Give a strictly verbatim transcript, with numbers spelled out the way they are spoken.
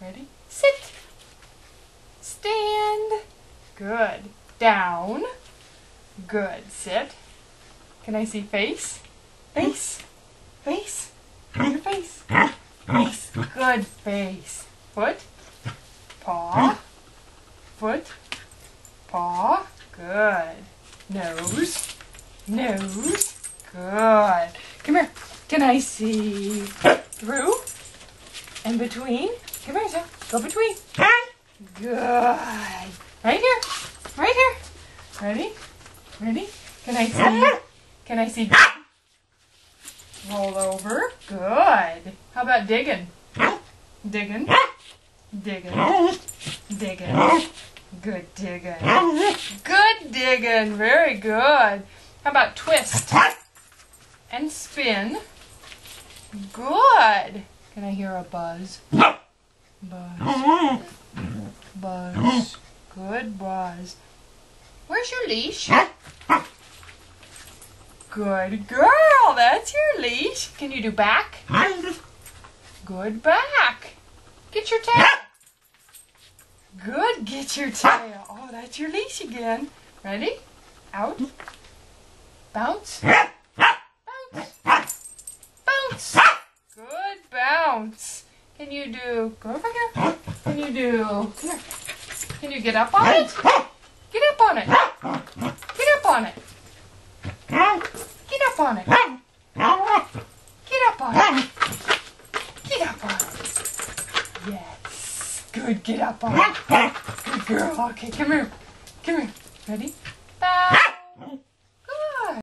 Ready? Sit. Stand. Good. Down. Good. Sit. Can I see face? Face. Face. Your face. Face. Good face. Foot. Paw. Foot. Paw. Good. Nose. Nose. Good. Come here. Can I see through? And between? Come here, Zach. Go between. Good. Right here. Right here. Ready? Ready? Can I see? Can I see? Roll over. Good. How about digging? Digging. Digging. Digging. Good digging. Good digging. Very good. How about twist? And spin. Good. Can I hear a buzz? Buzz. Buzz. Good buzz. Where's your leash? Good girl. That's your leash. Can you do back? Good back. Get your tail. Good. Get your tail. Oh, that's your leash again. Ready? Out. Bounce. Can you do, go over here, can you do, come here, can you get up on it, get up on it, get up on it, get up on it, get up on it, get up on it, yes, good, get up on it, good girl, okay, come here, come here, ready?